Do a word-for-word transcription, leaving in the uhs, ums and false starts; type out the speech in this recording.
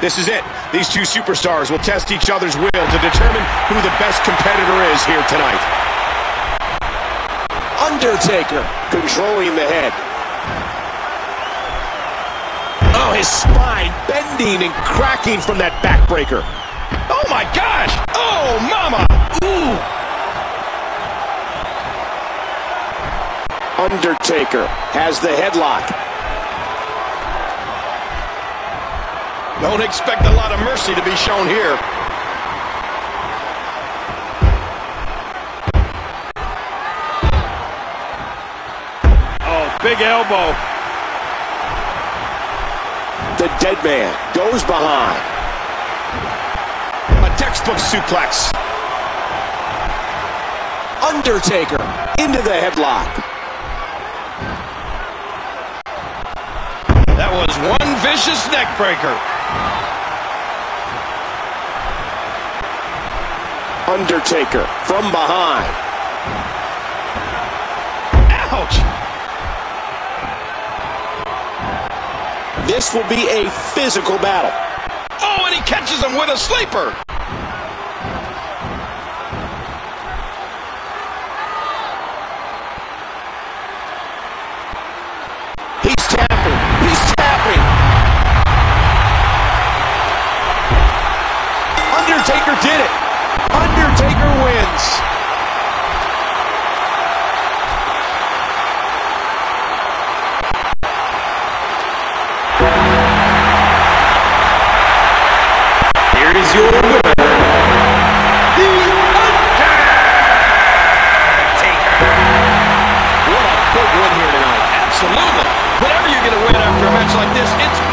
This is it. These two superstars will test each other's will to determine who the best competitor is here tonight. Undertaker controlling the head. Oh, his spine bending and cracking from that backbreaker. Oh my gosh! Oh, mama! Ooh! Undertaker has the headlock. Don't expect a lot of mercy to be shown here. Oh, big elbow. The Deadman goes behind. A textbook suplex. Undertaker into the headlock. That was one vicious neckbreaker. Undertaker from behind. Ouch! This will be a physical battle. Oh, and he catches him with a sleeper. He's tapping. He's tapping. Undertaker did it. Undertaker wins. Here is your winner, The Undertaker. What a big win here tonight. Absolutely. Whenever you get a win after a match like this, it's